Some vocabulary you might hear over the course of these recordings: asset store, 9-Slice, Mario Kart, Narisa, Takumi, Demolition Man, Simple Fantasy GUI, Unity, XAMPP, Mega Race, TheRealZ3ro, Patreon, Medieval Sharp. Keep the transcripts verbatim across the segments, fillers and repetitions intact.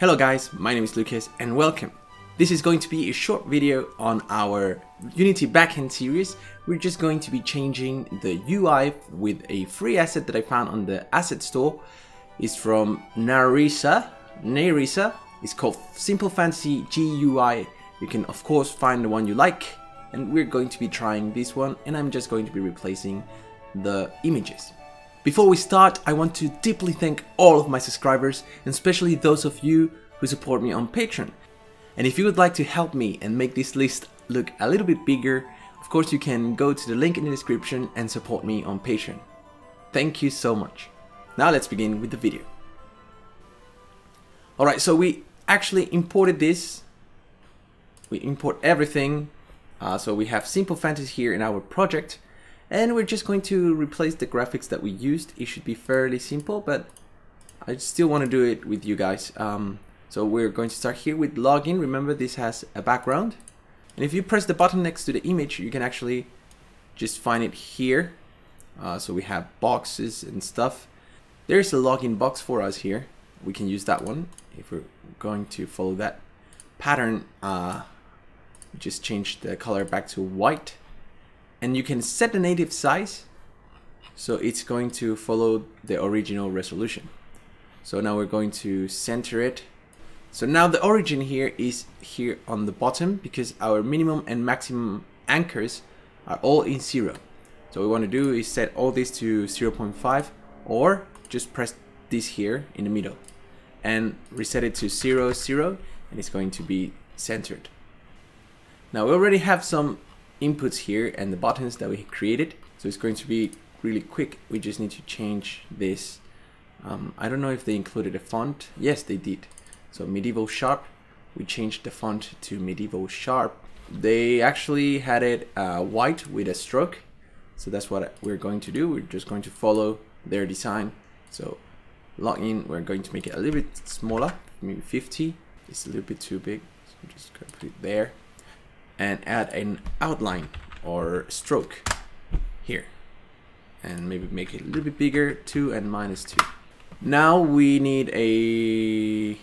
Hello guys, my name is Lucas and welcome. This is going to be a short video on our Unity backend series. We're just going to be changing the U I with a free asset that I found on the asset store. It's from Narisa. Narisa. It's called Simple Fantasy G U I. You can of course find the one you like, and we're going to be trying this one, and I'm just going to be replacing the images. Before we start, I want to deeply thank all of my subscribers, and especially those of you who support me on Patreon. And if you would like to help me and make this list look a little bit bigger, of course you can go to the link in the description and support me on Patreon. Thank you so much. Now let's begin with the video. Alright, so we actually imported this. We import everything. Uh, so we have Simple Fantasy here in our project. And we're just going to replace the graphics that we used. It should be fairly simple, but I still want to do it with you guys. Um, so we're going to start here with login. Remember, this has a background. And if you press the button next to the image, you can actually just find it here. Uh, so we have boxes and stuff. There's a login box for us here. We can use that one if we're going to follow that pattern. Uh, just change the color back to white. And you can set the native size, so it's going to follow the original resolution. So now we're going to center it. So now the origin here is here on the bottom, because our minimum and maximum anchors are all in zero. So what we want to do is set all this to zero point five, or just press this here in the middle and reset it to zero, zero, and it's going to be centered. Now we already have some inputs here and the buttons that we created, so it's going to be really quick. We just need to change this. um, I don't know if they included a font. Yes, they did. So Medieval Sharp, we changed the font to Medieval Sharp. They actually had it uh, white with a stroke, so that's what we're going to do. We're just going to follow their design. So login, we're going to make it a little bit smaller, maybe fifty. It's a little bit too big, so I'm just going to put it there and add an outline or stroke here, and maybe make it a little bit bigger, two and minus two. Now we need a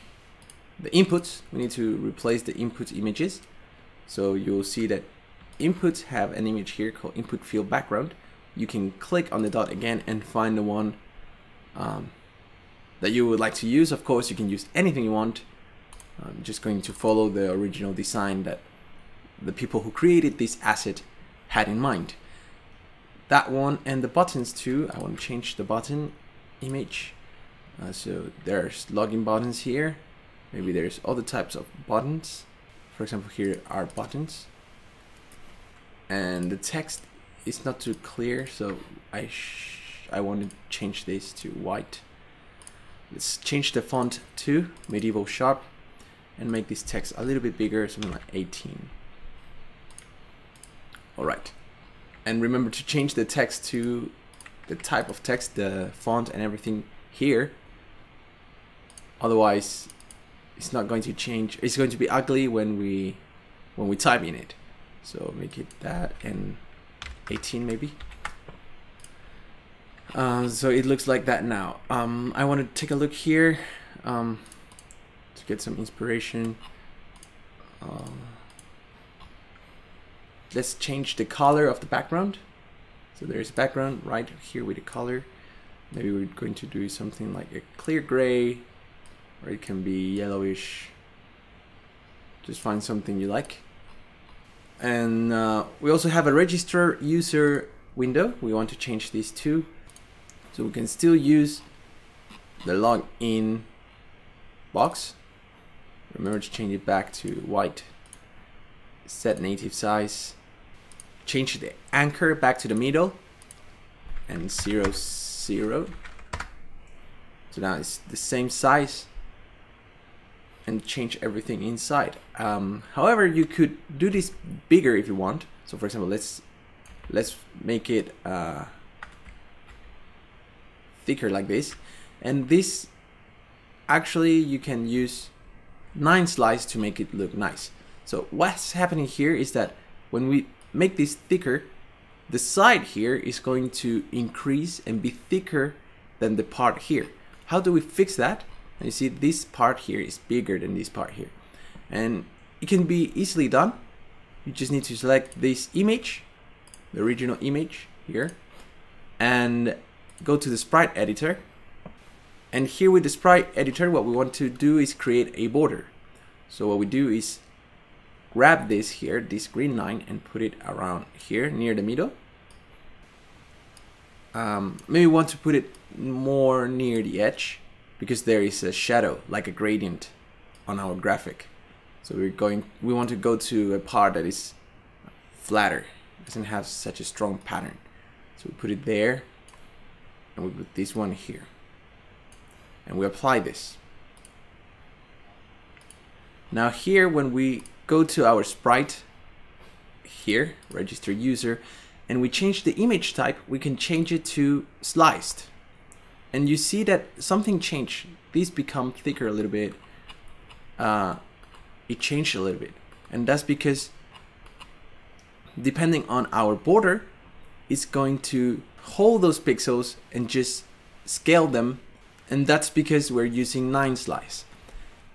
the inputs. We need to replace the input images. So you'll see that inputs have an image here called input field background. You can click on the dot again and find the one um, that you would like to use. Of course, you can use anything you want. I'm just going to follow the original design that the people who created this asset had in mind. That one and the buttons too. I want to change the button image. Uh, so there's login buttons here. Maybe there's other types of buttons. For example, here are buttons. And the text is not too clear, so I sh I want to change this to white. Let's change the font to Medieval Sharp and make this text a little bit bigger, something like eighteen. Alright, and remember to change the text to the type of text, the font and everything here. Otherwise, it's not going to change. It's going to be ugly when we when we type in it. So make it that and eighteen maybe. Uh, so it looks like that now. Um, I want to take a look here um, to get some inspiration. Um, Let's change the color of the background. So there's background right here with the color. Maybe we're going to do something like a clear gray, or it can be yellowish. Just find something you like. And uh, we also have a register user window. We want to change these two, so we can still use the login box. Remember to change it back to white. Set native size. Change the anchor back to the middle and zero, zero. So now it's the same size, and change everything inside. Um, however, you could do this bigger if you want. So for example, let's let's make it uh, thicker like this. And this, actually, you can use nine slices to make it look nice. So what's happening here is that when we make this thicker, the side here is going to increase and be thicker than the part here. How do we fix that? And you see this part here is bigger than this part here. And it can be easily done. You just need to select this image, the original image here, and go to the sprite editor. And here with the sprite editor, what we want to do is create a border. So what we do is grab this here, this green line, and put it around here near the middle. Um, maybe we want to put it more near the edge because there is a shadow, like a gradient on our graphic. So we're going, we want to go to a part that is flatter, doesn't have such a strong pattern. So we put it there, and we put this one here, and we apply this. Now here, when we go to our sprite here, register user, and we change the image type, we can change it to sliced. And you see that something changed. These become thicker a little bit. Uh, it changed a little bit. And that's because depending on our border, it's going to hold those pixels and just scale them. And that's because we're using nine slice.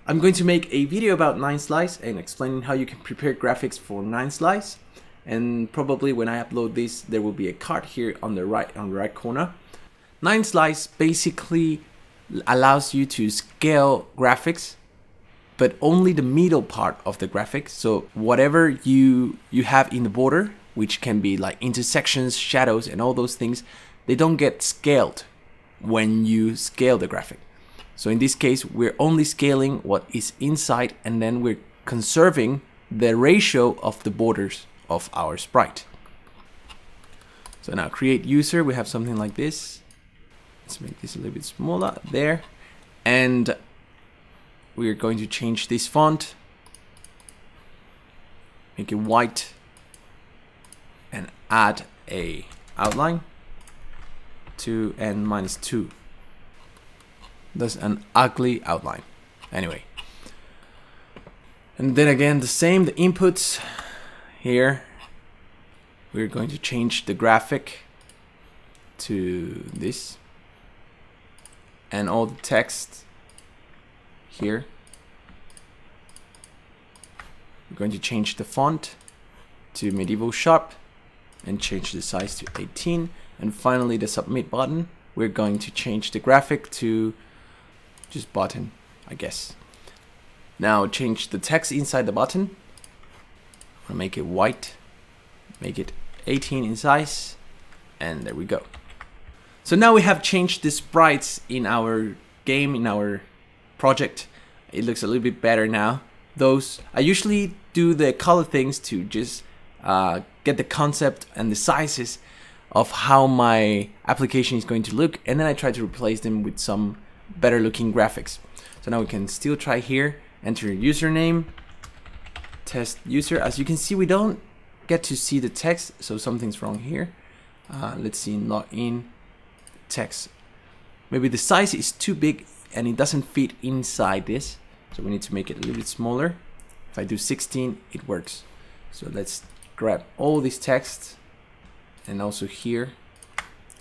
I'm going to make a video about nine slice and explaining how you can prepare graphics for nine slice. And probably when I upload this, there will be a card here on the right on the right corner. nine slice basically allows you to scale graphics, but only the middle part of the graphics. So whatever you you have in the border, which can be like intersections, shadows, and all those things, they don't get scaled when you scale the graphic. So in this case, we're only scaling what is inside, and then we're conserving the ratio of the borders of our sprite. So now create user, we have something like this. Let's make this a little bit smaller there. And we're going to change this font, make it white, and add a outline. two and minus two. That's an ugly outline. Anyway. And then again, the same, the inputs here. We're going to change the graphic to this. And all the text here. We're going to change the font to Medieval Sharp and change the size to eighteen. And finally, the submit button, we're going to change the graphic to just button, I guess. Now change the text inside the button. I'll make it white, make it eighteen in size, and there we go. So now we have changed the sprites in our game, in our project. It looks a little bit better now. Those, I usually do the color things to just uh, get the concept and the sizes of how my application is going to look, and then I try to replace them with some better looking graphics. So now we can still try here, enter your username, test user. As you can see, we don't get to see the text, so something's wrong here. Uh, let's see, log in, text. Maybe the size is too big and it doesn't fit inside this, so we need to make it a little bit smaller. If I do sixteen, it works. So let's grab all this text, and also here,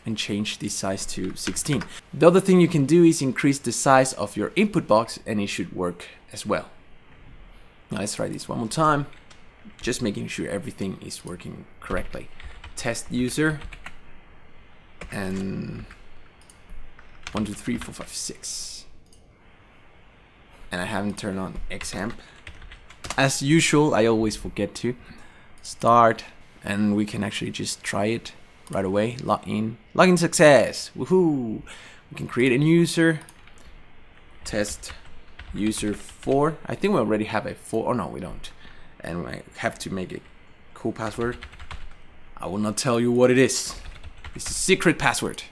and change the size to sixteen. The other thing you can do is increase the size of your input box, and it should work as well. Now let's try this one more time, just making sure everything is working correctly. Test user, and one two three four five six. And I haven't turned on XAMPP. As usual, I always forget to start. And we can actually just try it right away. Login, login success, woohoo! We can create a new user, test user four. I think we already have a four, oh no, we don't. And I have to make a cool password. I will not tell you what it is. It's a secret password.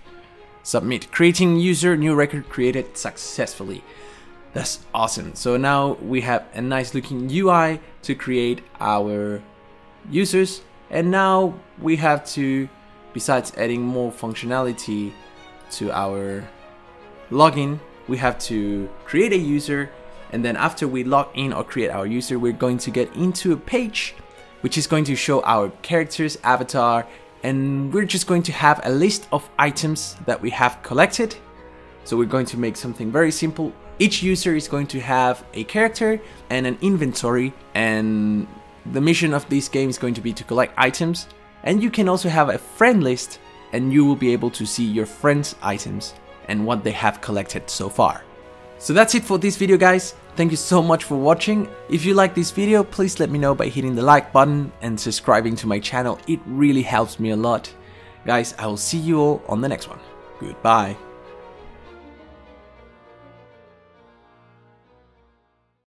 Submit, creating user, new record created successfully. That's awesome. So now we have a nice looking U I to create our users. And now we have to, besides adding more functionality to our login, we have to create a user, and then after we log in or create our user, we're going to get into a page which is going to show our characters, avatar, and we're just going to have a list of items that we have collected. So we're going to make something very simple, Each user is going to have a character and an inventory, and the mission of this game is going to be to collect items. And you can also have a friend list, and you will be able to see your friends' items and what they have collected so far. So that's it for this video, guys. Thank you so much for watching. If you like this video, please let me know by hitting the like button and subscribing to my channel. It really helps me a lot. Guys, I will see you all on the next one. Goodbye.